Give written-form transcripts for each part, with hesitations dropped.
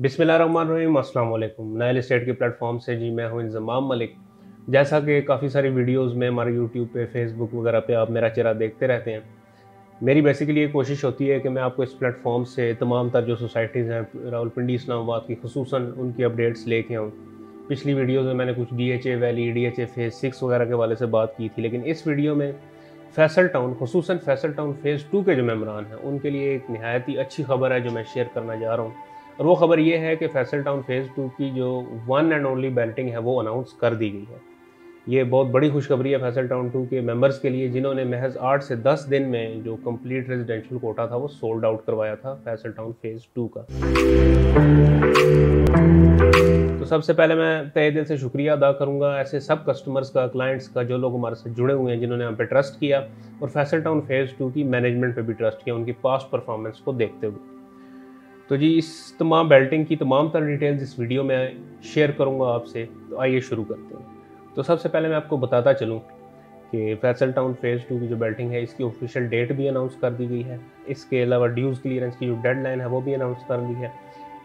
बिस्मिल्लाहिर्रहमानिर्रहीम, अस्सलाम वालेकुम। नाइल स्टेट के प्लेटफॉर्म से जी मैं हूँ इंजमाम मलिक। जैसा कि काफ़ी सारी वीडियोस में हमारे यूट्यूब पे, फेसबुक वगैरह पे आप मेरा चेहरा देखते रहते हैं। मेरी बेसिकली ये कोशिश होती है कि मैं आपको इस प्लेटफॉर्म से तमाम तर जो सोसाइटीज़ हैं रावलपिंडी इस्लामाबाद की खुसूसन उनकी अपडेट्स लेके आऊँ। पिछली वीडियोज़ में मैंने कुछ DHA वैली, DHA Phase 6 वगैरह के वाले से बात की थी, लेकिन इस वीडियो में फैसल टाउन, खुसूसन फैसल टाउन Phase 2 के जो मेम्बरान हैं उनके लिए एक नहायत ही अच्छी खबर है जो मैं शेयर करना जा रहा हूँ। और वो ख़बर ये है कि फैसल टाउन Phase 2 की जो वन एंड ओनली बैलेटिंग है वो अनाउंस कर दी गई है। ये बहुत बड़ी खुशखबरी है फैसल टाउन 2 के मेंबर्स के लिए, जिन्होंने महज 8 से 10 दिन में जो कंप्लीट रेजिडेंशियल कोटा था वो सोल्ड आउट करवाया था फैसल टाउन Phase 2 का। तो सबसे पहले मैं तहे दिल से शुक्रिया अदा करूंगा ऐसे सब कस्टमर्स का, क्लाइंट्स का, जो लोग हमारे से जुड़े हुए हैं, जिन्होंने हम पे ट्रस्ट किया और फैसल टाउन Phase 2 की मैनेजमेंट पर भी ट्रस्ट किया उनकी पास्ट परफॉर्मेंस को देखते हुए। तो जी इस तमाम बेल्टिंग की तमाम तरह डिटेल्स इस वीडियो में शेयर करूंगा आपसे। तो आइए शुरू करते हैं। तो सबसे पहले मैं आपको बताता चलूं कि फैसल टाउन Phase 2 की जो बेल्टिंग है इसकी ऑफिशियल डेट भी अनाउंस कर दी गई है। इसके अलावा ड्यूज़ क्लियरेंस की जो डेडलाइन है वो भी अनाउंस कर दी है।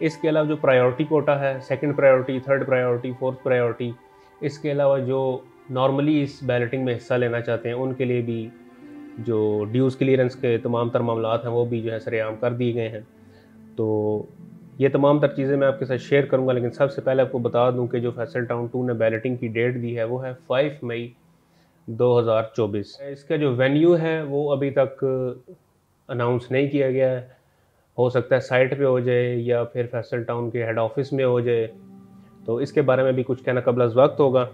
इसके अलावा जो प्रायोरिटी कोटा है, 2nd priority, 3rd priority, 4th priority, इसके अलावा जो नॉर्मली इस बैलेटिंग में हिस्सा लेना चाहते हैं उनके लिए भी जो ड्यूज़ क्लियरेंस के तमाम तर मामला हैं वो भी जो है सरेआम कर दिए गए हैं। तो ये तमाम तर चीज़ें मैं आपके साथ शेयर करूंगा, लेकिन सबसे पहले आपको बता दूं कि जो फैसल टाउन 2 ने बैलेटिंग की डेट दी है वो है 5 मई 2024। इसका जो वेन्यू है वो अभी तक अनाउंस नहीं किया गया है। हो सकता है साइट पे हो जाए या फिर फैसल टाउन के हेड ऑफिस में हो जाए, तो इसके बारे में भी कुछ कहना कबल वक्त होगा।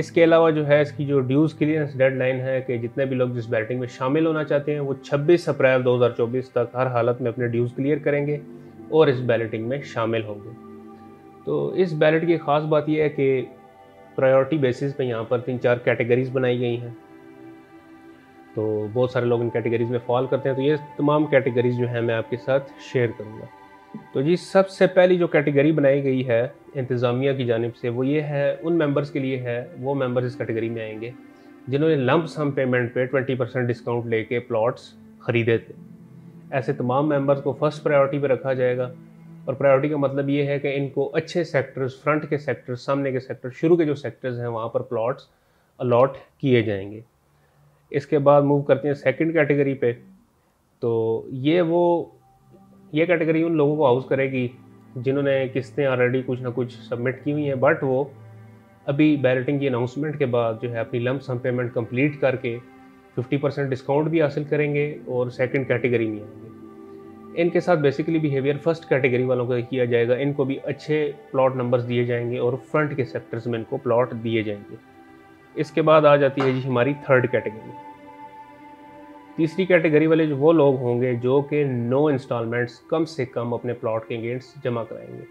इसके अलावा जो है इसकी जो ड्यूज़ क्लियरेंस डेडलाइन है कि जितने भी लोग जिस बैलेटिंग में शामिल होना चाहते हैं वो 26 अप्रैल 2024 तक हर हालत में अपने ड्यूज़ क्लियर करेंगे और इस बैलेटिंग में शामिल होंगे। तो इस बैलेट की ख़ास बात यह है कि प्रायोरिटी बेसिस पे यहाँ पर 3-4 कैटेगरीज़ बनाई गई हैं, तो बहुत सारे लोग इन कैटेगरीज़ में फॉल करते हैं। तो ये तमाम कैटेगरीज़ जो हैं मैं आपके साथ शेयर करूँगा। तो जी सबसे पहली जो कैटेगरी बनाई गई है इंतज़ामिया की जानिब से वो ये है, उन मेंबर्स के लिए है, वो मेंबर्स इस कैटेगरी में आएंगे जिन्होंने लंप सम पेमेंट पे 20% डिस्काउंट लेके प्लॉट्स ख़रीदे थे। ऐसे तमाम मेंबर्स को 1st प्रायोरिटी पे रखा जाएगा। और प्रायोरिटी का मतलब ये है कि इनको अच्छे सेक्टर्स, फ्रंट के सेक्टर्स, सामने के सेक्टर्स, शुरू के जो सेक्टर्स हैं वहाँ पर प्लॉट्स अलॉट किए जाएंगे। इसके बाद मूव करते हैं 2nd कैटेगरी पे। तो ये कैटेगरी उन लोगों को हाउस करेगी जिन्होंने किस्तें ऑलरेडी कुछ ना कुछ सबमिट की हुई हैं, बट वो अभी बैलेटिंग की अनाउंसमेंट के बाद जो है अपनी लंप सम पेमेंट कंप्लीट करके 50% डिस्काउंट भी हासिल करेंगे और 2nd कैटेगरी में आएंगे। इनके साथ बेसिकली बिहेवियर 1st कैटेगरी वालों का किया जाएगा। इनको भी अच्छे प्लॉट नंबर्स दिए जाएंगे और फ्रंट के सेक्टर्स में इनको प्लॉट दिए जाएंगे। इसके बाद आ जाती है जी हमारी 3rd कैटेगरी। 3री कैटेगरी वाले जो वो लोग होंगे जो कि 9 इंस्टॉलमेंट्स कम से कम अपने प्लॉट के अगेंस्ट जमा कराएंगे।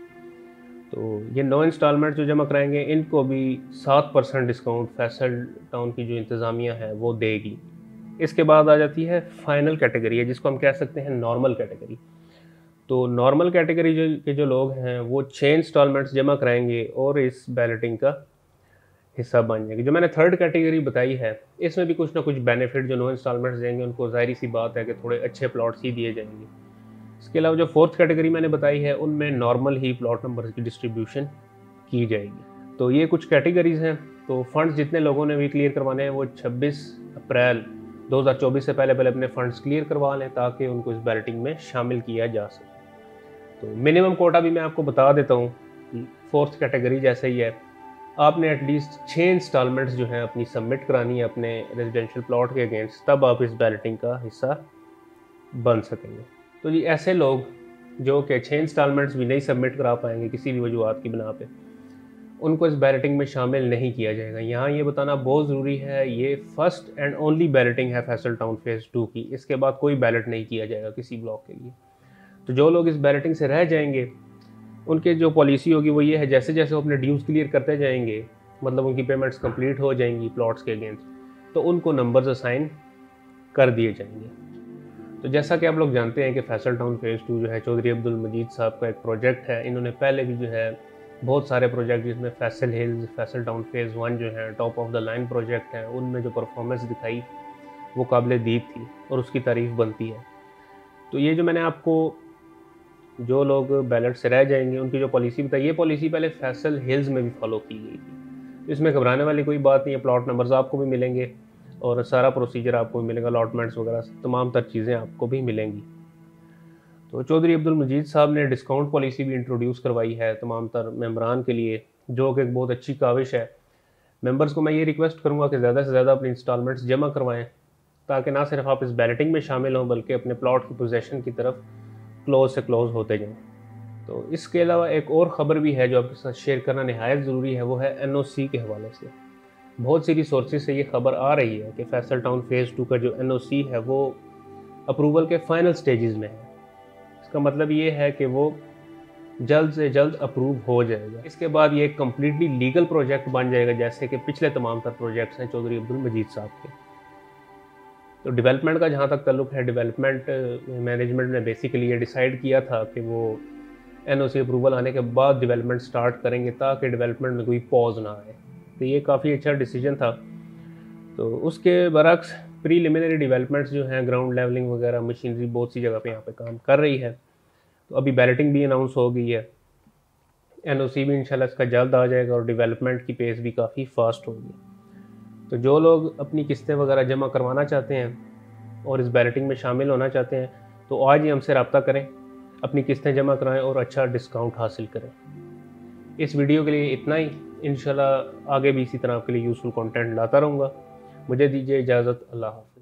तो ये 9 इंस्टॉलमेंट जो जमा कराएंगे इनको भी 7% डिस्काउंट फैसल टाउन की जो इंतज़ामिया है वो देगी। इसके बाद आ जाती है फाइनल कैटेगरी है जिसको हम कह सकते हैं नॉर्मल कैटेगरी। तो नॉर्मल कैटेगरी के जो लोग हैं वो 6 इंस्टॉलमेंट्स जमा कराएंगे और इस बैलेटिंग का हिस्सा बन जाएगी। जो मैंने 3rd कैटेगरी बताई है इसमें भी कुछ ना कुछ बेनिफिट जो 9 इंस्टॉलमेंट्स देंगे उनको ज़ाहिर सी बात है कि थोड़े अच्छे प्लॉट्स ही दिए जाएंगे। इसके अलावा जो 4th कैटेगरी मैंने बताई है उनमें नॉर्मल ही प्लॉट नंबर की डिस्ट्रीब्यूशन की जाएगी। तो ये कुछ कैटेगरीज़ हैं। तो फंड्स जितने लोगों ने भी क्लियर करवाने हैं वो 26 अप्रैल 2024 से पहले अपने फंड्स क्लियर करवा लें ताकि उनको इस बैलेटिंग में शामिल किया जा सके। तो मिनिमम कोटा भी मैं आपको बता देता हूँ, 4th कैटेगरी जैसे ही है आपने एटलीस्ट 6 इंस्टॉलमेंट्स जो हैं अपनी सबमिट करानी है अपने रेजिडेंशियल प्लॉट के अगेंस्ट, तब आप इस बैलेटिंग का हिस्सा बन सकेंगे। तो जी ऐसे लोग जो कि 6 इंस्टॉलमेंट्स भी नहीं सबमिट करा पाएंगे किसी भी वजूहत की बिना पे, उनको इस बैलेटिंग में शामिल नहीं किया जाएगा। यहाँ ये बताना बहुत ज़रूरी है, ये 1st एंड ओनली बैलेटिंग है फैसल टाउन Phase 2 की। इसके बाद कोई बैलेट नहीं किया जाएगा किसी ब्लॉक के लिए। तो जो लोग इस बैलेटिंग से रह जाएंगे उनके जो पॉलिसी होगी वो ये है, जैसे जैसे वो अपने ड्यूज़ क्लियर करते जाएंगे, मतलब उनकी पेमेंट्स कंप्लीट हो जाएंगी प्लॉट्स के अगेंस्ट, तो उनको नंबर्स असाइन कर दिए जाएंगे। तो जैसा कि आप लोग जानते हैं कि फैसल टाउन Phase 2 जो है चौधरी अब्दुल मजीद साहब का एक प्रोजेक्ट है। इन्होंने पहले भी जो है बहुत सारे प्रोजेक्ट जिसमें Faisal hills, Faisal town Phase 1 जो है top of the line project हैं, उनमें जो परफॉर्मेंस दिखाई वो काबिल-ए-दीद थी और उसकी तारीफ़ बनती है। तो ये जो मैंने आपको जो लोग बैलेट से रह जाएंगे उनकी जो पॉलिसी बताई, ये पॉलिसी पहले फैसल हिल्स में भी फॉलो की गई थी। इसमें घबराने वाली कोई बात नहीं है, प्लॉट नंबर्स आपको भी मिलेंगे और सारा प्रोसीजर आपको भी मिलेगा, अलॉटमेंट्स वगैरह तमाम तर चीज़ें आपको भी मिलेंगी। तो चौधरी अब्दुल मजीद साहब ने डिस्काउंट पॉलिसी भी इंट्रोड्यूस करवाई है तमाम तर मेम्बरान के लिए, जो कि एक बहुत अच्छी काविश है। मेंबर्स को मैं ये रिक्वेस्ट करूँगा कि ज़्यादा से ज़्यादा अपनी इंस्टॉलमेंट्स जमा करवाएं, ताकि ना सिर्फ आप इस बैलेटिंग में शामिल हों बल्कि अपने प्लॉट की पोजीशन की तरफ क्लोज से क्लोज होते जाएं। तो इसके अलावा एक और ख़बर भी है जो आपके साथ शेयर करना नहायत ज़रूरी है, वो है NOC के हवाले से। बहुत सी रिसोर्सेज से ये खबर आ रही है कि फैसल टाउन फेज़ 2 का जो NOC है वो अप्रूवल के फाइनल स्टेजेस में है। इसका मतलब ये है कि वो जल्द से जल्द अप्रूव हो जाएगा। इसके बाद ये एक कम्प्लीटली लीगल प्रोजेक्ट बन जाएगा, जैसे कि पिछले तमाम तर प्रोजेक्ट्स हैं चौधरी अब्दुल मजीद साहब के। तो डेवलपमेंट का जहाँ तक तल्लुक़ है, डेवलपमेंट मैनेजमेंट ने बेसिकली ये डिसाइड किया था कि वो NOC अप्रूवल आने के बाद डेवलपमेंट स्टार्ट करेंगे, ताकि डेवलपमेंट में कोई पॉज ना आए। तो ये काफ़ी अच्छा डिसीजन था। तो उसके बरक्स प्रीलिमिनरी डेवलपमेंट्स जो हैं, ग्राउंड लेवलिंग वगैरह मशीनरी बहुत सी जगह पर यहाँ पर काम कर रही है। तो अभी बैलेटिंग भी अनाउंस हो गई है, NOC भी इंशाल्लाह इसका जल्द आ जाएगा और डेवलपमेंट की पेस भी काफ़ी फास्ट होगी। तो जो लोग अपनी किस्तें वगैरह जमा करवाना चाहते हैं और इस बैलेटिंग में शामिल होना चाहते हैं तो आज ही हमसे रब्ता करें, अपनी किस्तें जमा कराएं और अच्छा डिस्काउंट हासिल करें। इस वीडियो के लिए इतना ही। इंशाल्लाह आगे भी इसी तरह आपके लिए यूज़फुल कॉन्टेंट लाता रहूँगा। मुझे दीजिए इजाज़त। अल्लाह हाफ़िज़।